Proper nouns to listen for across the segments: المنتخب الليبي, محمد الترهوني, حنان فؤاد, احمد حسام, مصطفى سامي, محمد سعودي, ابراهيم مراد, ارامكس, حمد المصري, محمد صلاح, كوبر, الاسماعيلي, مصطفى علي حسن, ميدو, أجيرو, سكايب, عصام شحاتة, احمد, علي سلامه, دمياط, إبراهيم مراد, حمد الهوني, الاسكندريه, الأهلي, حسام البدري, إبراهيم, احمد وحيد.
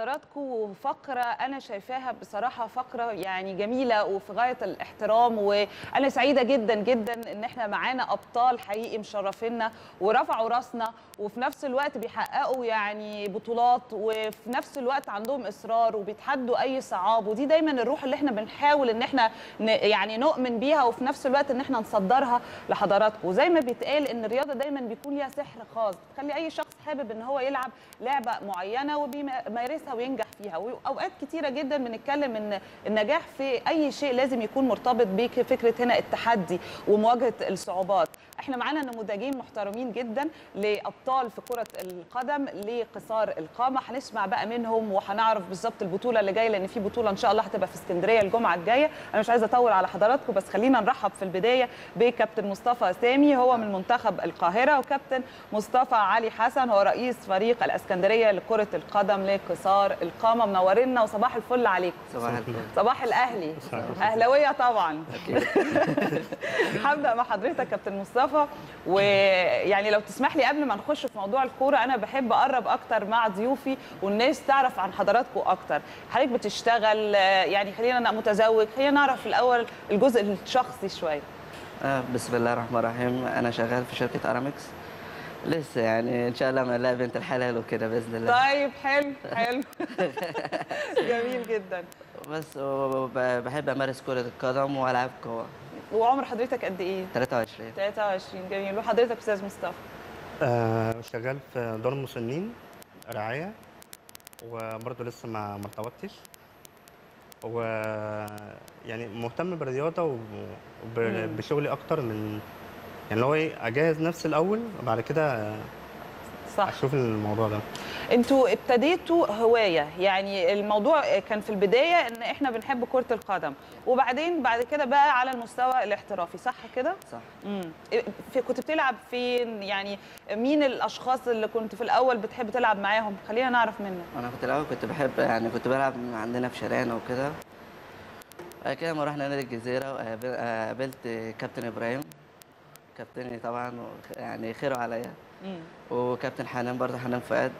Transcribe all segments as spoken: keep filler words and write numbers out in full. حضراتكم وفقرة أنا شايفاها بصراحة فقرة يعني جميلة وفي غاية الاحترام، وأنا سعيدة جدا جدا إن إحنا معانا أبطال حقيقي مشرفينا ورفعوا راسنا، وفي نفس الوقت بيحققوا يعني بطولات، وفي نفس الوقت عندهم إصرار وبيتحدوا أي صعاب، ودي دايما الروح اللي إحنا بنحاول إن إحنا يعني نؤمن بيها، وفي نفس الوقت إن إحنا نصدرها لحضراتكم. وزي ما بيتقال إن الرياضة دايما بيكون ليها سحر خاص، تخلي أي شخص حابب إن هو يلعب لعبة معينة وبيمارسها وينجح فيها. واوقات كتيره جدا بنتكلم ان النجاح في اي شيء لازم يكون مرتبط بفكره هنا التحدي ومواجهه الصعوبات. احنا معانا نموذجين محترمين جدا لابطال في كره القدم لقصار القامه، هنسمع بقى منهم وهنعرف بالظبط البطوله اللي جايه، لان في بطوله ان شاء الله هتبقى في اسكندريه الجمعه الجايه. انا مش عايزه اطول على حضراتكم، بس خلينا نرحب في البدايه بكابتن مصطفى سامي، هو من منتخب القاهره، وكابتن مصطفى علي حسن، هو رئيس فريق الاسكندريه لكره القدم لقصار القامه. منورينا وصباح الفل عليكم. صباح الفل. صباح الاهلي. اهلاويه طبعا. هبدا مع حضرتك كابتن مصطفى، ويعني لو تسمح لي قبل ما نخش في موضوع الكوره انا بحب اقرب اكتر مع ضيوفي والناس تعرف عن حضراتكم اكتر. حضرتك بتشتغل، يعني خلينا انا متزوج، خلينا نعرف الاول الجزء الشخصي شويه. بسم الله الرحمن الرحيم، انا شغال في شركه ارامكس لسه، يعني ان شاء الله ما نلاقي بنت الحلال وكده باذن الله. طيب حلو حلو. جميل جدا. بس بحب امارس كره القدم والعب كوره. وعمر حضرتك قد ايه؟ ثلاثة وعشرين. ثلاثة وعشرين. جميل. وحضرتك استاذ مصطفى؟ آه شغال في دار المسنين رعايه، وبرده لسه ما ما ارتبطتش، و يعني مهتم بالرياضه وبشغلي اكتر من يعني لو ايه اجهز نفسي الاول وبعد كده صح اشوف الموضوع ده. انتوا ابتديتوا هوايه، يعني الموضوع كان في البدايه ان احنا بنحب كره القدم، وبعدين بعد كده بقى على المستوى الاحترافي، صح كده؟ صح. امم كنت بتلعب فين؟ يعني مين الاشخاص اللي كنت في الاول بتحب تلعب معاهم؟ خلينا نعرف منك. انا في الاول كنت بحب يعني كنت بلعب عندنا في شارعنا وكده. بعد كده لما رحنا نادي الجزيره وقابلت كابتن ابراهيم، كابتني طبعا يعني خيره عليا، وكابتن حنان برضه حنان فؤاد.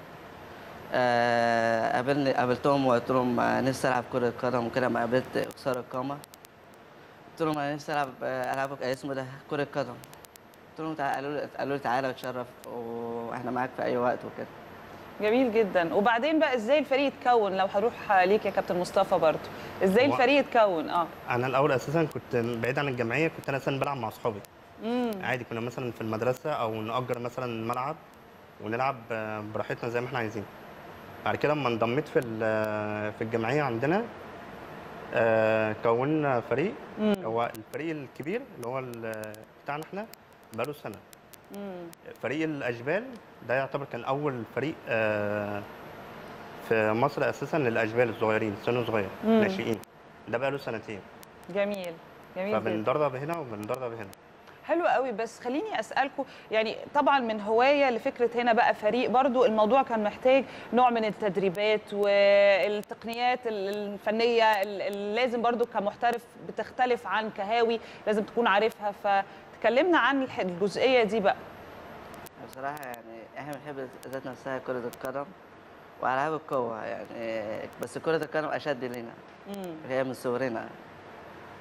قابلني قابلتهم وقلت لهم نفسي العب كره قدم وكده. ما قابلت قصار القامه قلت لهم انا نفسي العب العب اسمه ده كره قدم. قلت لهم قالوا لي قالوا لي تعالى وتشرف واحنا معاك في اي وقت وكده. جميل جدا. وبعدين بقى ازاي الفريق اتكون؟ لو هروح ليك يا كابتن مصطفى برضه، ازاي الفريق اتكون؟ اه انا الاول اساسا كنت بعيد عن الجمعيه، كنت انا اساسا بلعب مع اصحابي عادي، كنا مثلا في المدرسه او نأجر مثلا ملعب ونلعب براحتنا زي ما احنا عايزين. بعد كده لما انضميت في في الجمعيه عندنا كونا فريق، هو الفريق الكبير اللي هو بتاعنا احنا بقاله سنه. فريق الاشبال ده يعتبر كان اول فريق في مصر اساسا للاشبال الصغيرين، سن صغير ناشئين، ده بقاله سنتين. جميل جميل. فبندرب هنا وبندرب هنا. حلو قوي. بس خليني اسالكم، يعني طبعا من هوايه لفكره هنا بقى فريق، برضو الموضوع كان محتاج نوع من التدريبات والتقنيات الفنيه اللي لازم برضو كمحترف بتختلف عن كهاوي لازم تكون عارفها، فتكلمنا عن الجزئيه دي بقى. بصراحه يعني احنا بنحب ذات نفسها كره القدم والعاب القوه يعني، بس كره القدم اشد لينا، هي من صغرنا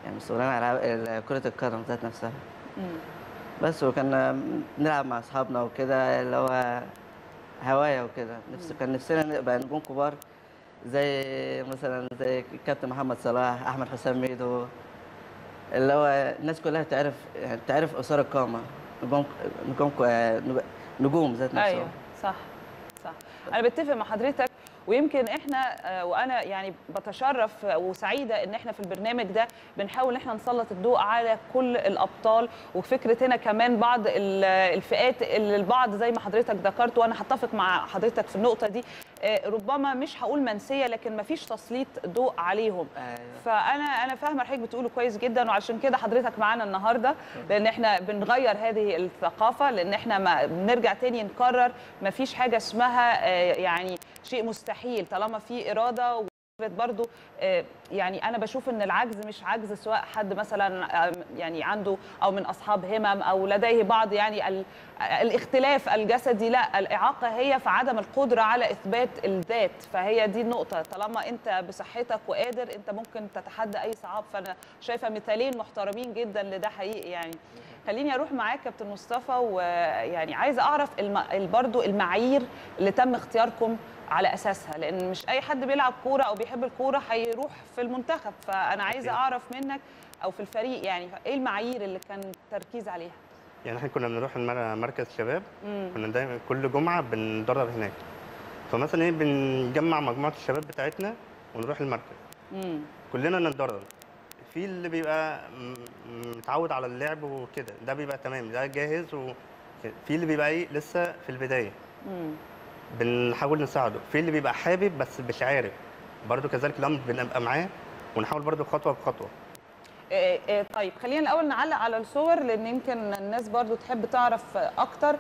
يعني من صغرنا على كره القدم ذات نفسها. بس وكنا بنلعب مع اصحابنا وكده اللي هو هوايه وكده، نفس كان نفسنا نبقى نكون كبار زي مثلا زي كابتن محمد صلاح، احمد حسام، ميدو، اللي هو الناس كلها تعرف يعني تعرف قصار القامه، نجوم نجوم نجوم ذات نفسهم. ايوه صح صح. انا بتفق مع حضرتك، ويمكن احنا وانا يعني بتشرف وسعيده ان احنا في البرنامج ده بنحاول ان احنا نسلط الضوء على كل الابطال، وفكره هنا كمان بعض الفئات اللي البعض زي ما حضرتك ذكرت، وانا هتفق مع حضرتك في النقطه دي، ربما مش هقول منسيه لكن ما فيش تسليط ضوء عليهم. فانا انا فاهمه حضرتك بتقوله كويس جدا، وعشان كده حضرتك معانا النهارده، لان احنا بنغير هذه الثقافه، لان احنا ما بنرجع تاني نكرر ما فيش حاجه اسمها يعني شيء مستحيل، طالما في اراده وفكره برضو يعني انا بشوف ان العجز مش عجز سواء حد مثلا يعني عنده او من اصحاب همم او لديه بعض يعني الاختلاف الجسدي، لا، الاعاقه هي في عدم القدره على اثبات الذات. فهي دي النقطه، طالما انت بصحتك وقادر انت ممكن تتحدى اي صعاب. فانا شايفه مثالين محترمين جدا لده حقيقي. يعني خليني اروح معاك كابتن مصطفى، ويعني عايزه اعرف برضو المعايير اللي تم اختياركم على اساسها، لان مش اي حد بيلعب كوره او بيحب الكوره هيروح في المنتخب، فانا عايزه اعرف منك او في الفريق يعني ايه المعايير اللي كان التركيز عليها؟ يعني احنا كنا بنروح مركز شباب، كنا دايما كل جمعه بندرب هناك، فمثلا ايه بنجمع مجموعه الشباب بتاعتنا ونروح المركز مم. كلنا نتدرب. في اللي بيبقى متعود على اللعب وكده ده بيبقى تمام، ده جاهز، وفي اللي بيبقى ايه لسه في البدايه مم. بنحاول نساعده. في اللي بيبقى حابب بس مش عارف برده كذلك لما بنبقى معاه ونحاول برده خطوه بخطوه. إيه إيه طيب خلينا الاول نعلق على الصور لان يمكن الناس برده تحب تعرف اكتر.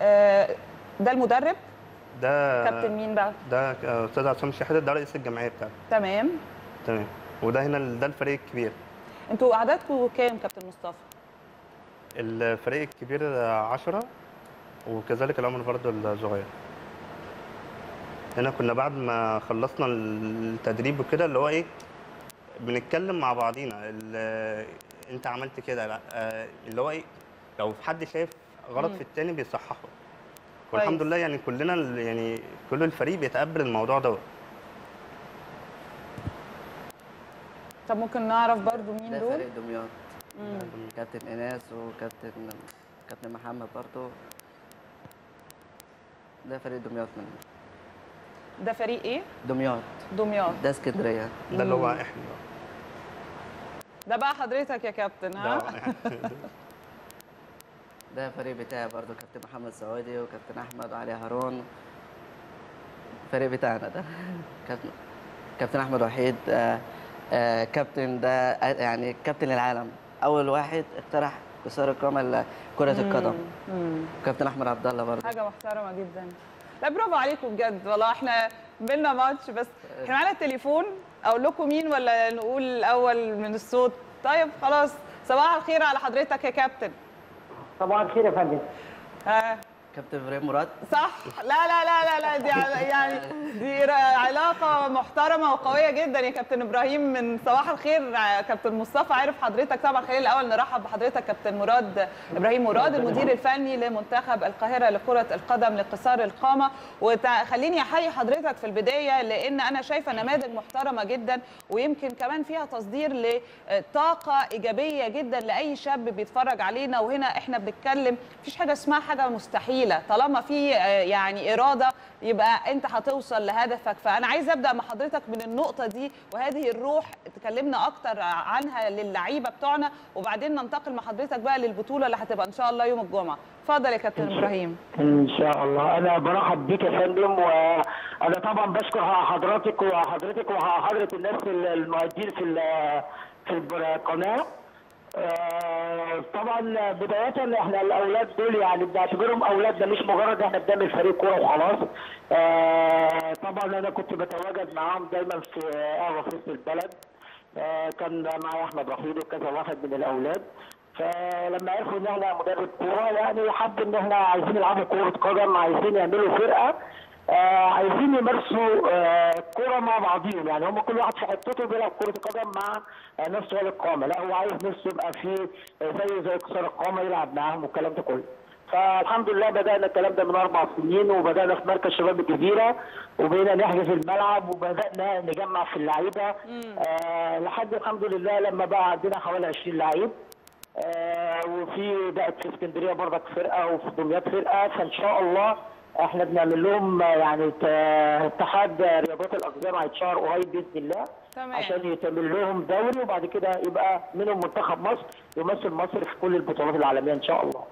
إيه ده المدرب؟ ده كابتن مين بقى؟ ده استاذ عصام شحاتة، ده رئيس الجمعيه بتاعتنا. تمام تمام. وده هنا ده الفريق الكبير. انتوا عددكم كام كابتن مصطفى؟ الفريق الكبير عشرة وكذلك العمر برده الصغير. هنا كنا بعد ما خلصنا التدريب وكده اللي هو ايه بنتكلم مع بعضينا انت عملت كده، لا اللي هو ايه لو في حد شايف غلط في التاني بيصححه. والحمد لله يعني كلنا يعني كل الفريق بيتقبل الموضوع دوت. طب ممكن نعرف برضو مين دول؟ ده فريق دمياط، كابتن ايناس وكابتن كابتن محمد برضو، ده فريق دمياط منهم. ده فريق ايه؟ دمياط. دمياط ده اسكندريه، ده اللي هو احنا. ده بقى حضرتك يا كابتن، ها؟ ده فريق بتاعي برضه، كابتن محمد سعودي وكابتن احمد وعلي هارون. الفريق بتاعنا ده كابتن كابتن احمد وحيد، آآ آآ كابتن ده يعني كابتن العالم، اول واحد اقترح كسر القمه كره القدم، كابتن احمد عبد الله برضه. حاجه محترمه جدا. لا برافو عليكم بجد والله. احنا قبلنا ماتش بس احنا معانا التليفون. اقول لكم مين ولا نقول الاول من الصوت؟ طيب خلاص، صباح الخير على حضرتك يا كابتن. صباح الخير يا فندم. اه كابتن إبراهيم مراد صح؟ لا لا لا لا دي يعني دي علاقه محترمه وقويه جدا يا كابتن ابراهيم. من صباح الخير كابتن مصطفى، عارف حضرتك طبعا. خلينا الاول نرحب بحضرتك كابتن مراد ابراهيم مراد، المدير الفني لمنتخب القاهره لكره القدم لقصار القامه. وخليني احيي حضرتك في البدايه لان انا شايفه نماذج محترمه جدا، ويمكن كمان فيها تصدير لطاقه ايجابيه جدا لاي شاب بيتفرج علينا. وهنا احنا بنتكلم مفيش حاجه اسمها حاجه مستحيله، طالما في يعني إرادة يبقى أنت هتوصل لهدفك. فأنا عايزة أبدأ مع حضرتك من النقطة دي وهذه الروح، تكلمنا أكتر عنها للعيبة بتوعنا، وبعدين ننتقل مع حضرتك بقى للبطولة اللي هتبقى إن شاء الله يوم الجمعة. اتفضل يا كابتن إبراهيم. إن شاء الله. أنا برحب بيك يا فندم، وأنا طبعا بشكر حضرتك وحضرتك وحضرة الناس المؤدين في في القناة. آه طبعا بداية احنا الاولاد دول يعني بنعتبرهم اولادنا، مش مجرد احنا بنعمل فريق كوره وخلاص. آه طبعا انا كنت بتواجد معاهم دايما في قهوه في وسط البلد، آه كان معايا احمد وحيد وكذا واحد من الاولاد. فلما عرفوا ان احنا مدرب كوره يعني حب ان احنا عايزين يلعبوا كوره قدم، عايزين يعملوا فرقه، آه عايزين يمارسوا آه كوره مع بعضهم. يعني هم كل واحد في حتته بيلعب كره قدم مع آه نفسه طوال القامه، لا هو عايز نفسه يبقى فيه آه زي زي كسار القامه يلعب معاهم والكلام ده كله. فالحمد لله بدانا الكلام ده من اربع سنين، وبدانا في مركز شباب الجزيره، وبقينا نحجز الملعب وبدانا نجمع في اللعيبه آه لحد الحمد لله لما بقى عندنا حوالي عشرين لعيب. آه وفي بقت في اسكندريه برضك فرقه وفي دمياط فرقه. فان شاء الله احنا بنعمل لهم يعني اتحاد رياضات الاقدام هيتشهر قريب باذن الله. تمام. عشان يتعمل لهم دوري وبعد كده يبقى منهم منتخب مصر يمثل مصر في كل البطولات العالميه ان شاء الله.